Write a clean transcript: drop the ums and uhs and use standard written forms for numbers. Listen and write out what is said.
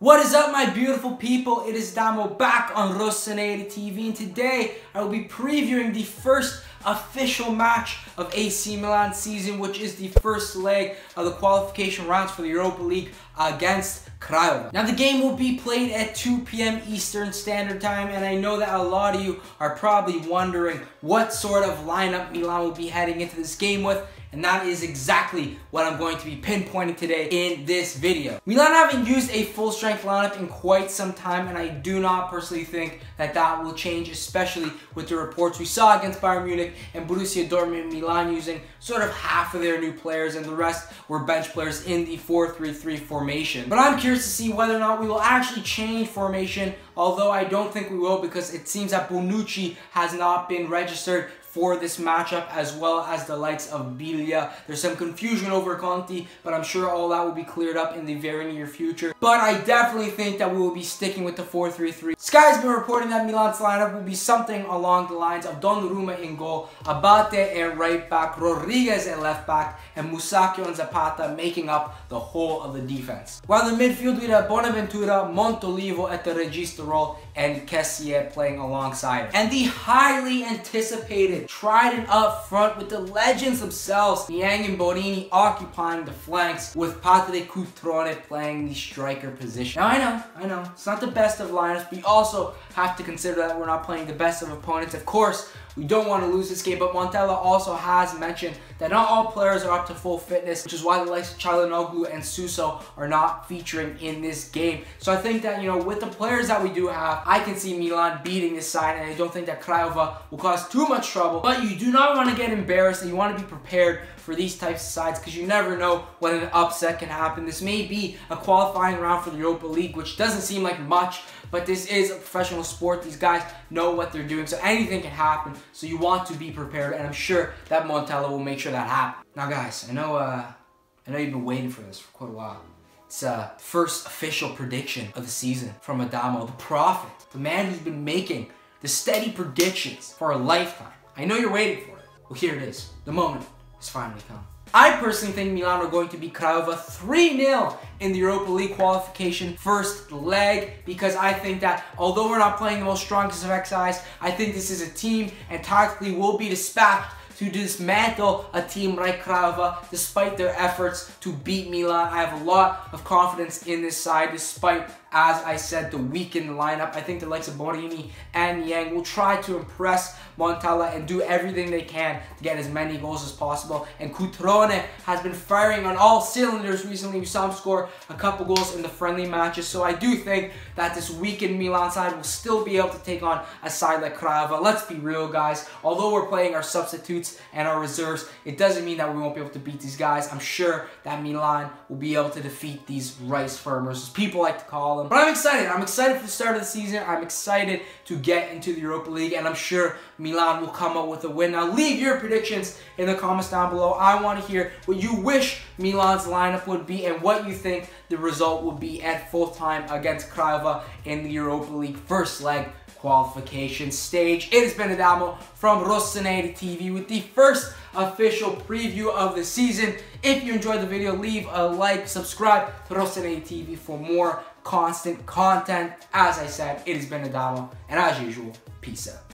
What is up, my beautiful people? It is Adamo back on Rossoneri TV, and today I will be previewing the first official match of AC Milan season, which is the first leg of the qualification rounds for the Europa League against Craiova. Now the game will be played at 2 p.m. Eastern Standard Time, and I know that a lot of you are probably wondering what sort of lineup Milan will be heading into this game with. And that is exactly what I'm going to be pinpointing today in this video. Milan haven't used a full strength lineup in quite some time, and I do not personally think that that will change, especially with the reports we saw against Bayern Munich and Borussia Dortmund. Milan using sort of half of their new players and the rest were bench players in the 4-3-3 formation. But I'm curious to see whether or not we will actually change formation, although I don't think we will because it seems that Bonucci has not been registered for this matchup, as well as the likes of Biglia. There's some confusion over Conte, but I'm sure all that will be cleared up in the very near future. But I definitely think that we will be sticking with the 4-3-3. Sky's been reporting that Milan's lineup will be something along the lines of Donnarumma in goal, Abate at right back, Rodriguez at left back, and Musacchio and Zapata making up the whole of the defense. While the midfield we have Bonaventura, Montolivo at the regista role, and Kessier playing alongside. And the highly anticipated trident up front with the legends themselves, Niang and Borini occupying the flanks with Patrick Cutrone playing the striker position. Now I know, it's not the best of lineups. We also have to consider that we're not playing the best of opponents. Of course, we don't want to lose this game, but Montella also has mentioned that not all players are up to full fitness, which is why the likes of Chalobah and Suso are not featuring in this game. So I think that, you know, with the players that we do have, I can see Milan beating this side, and I don't think that Craiova will cause too much trouble. But you do not want to get embarrassed, and you want to be prepared for these types of sides because you never know when an upset can happen. This may be a qualifying round for the Europa League, which doesn't seem like much, but this is a professional sport. These guys know what they're doing, so anything can happen. So you want to be prepared, and I'm sure that Montella will make sure that happens. Now guys, I know you've been waiting for this for quite a while. It's first official prediction of the season from Adamo, the prophet, the man who's been making the steady predictions for a lifetime. I know you're waiting for it. Well, here it is. The moment has finally come. I personally think Milan are going to beat Craiova 3-0 in the Europa League qualification first leg, because I think that although we're not playing the most strongest of XIs, I think this is a team and tactically will be dispatched to dismantle a team like Craiova despite their efforts to beat Milan. I have a lot of confidence in this side despite, as I said, the weakened lineup. I think the likes of Borini and Niang will try to impress Montella and do everything they can to get as many goals as possible. And Cutrone has been firing on all cylinders recently. We saw him score a couple goals in the friendly matches. So I do think that this weakened Milan side will still be able to take on a side like Craiova. Let's be real, guys. Although we're playing our substitutes and our reserves, it doesn't mean that we won't be able to beat these guys. I'm sure that Milan will be able to defeat these rice farmers, as people like to call them. But I'm excited. I'm excited for the start of the season. I'm excited to get into the Europa League, and I'm sure Milan will come up with a win. Now, leave your predictions in the comments down below. I want to hear what you wish Milan's lineup would be and what you think the result will be at full time against Craiova in the Europa League first leg qualification stage. It has been Adamo from Rossoneri TV with the first official preview of the season. If you enjoyed the video, leave a like, subscribe to Rossoneri TV for more constant content. As I said, it has been Adamo, and as usual, peace out.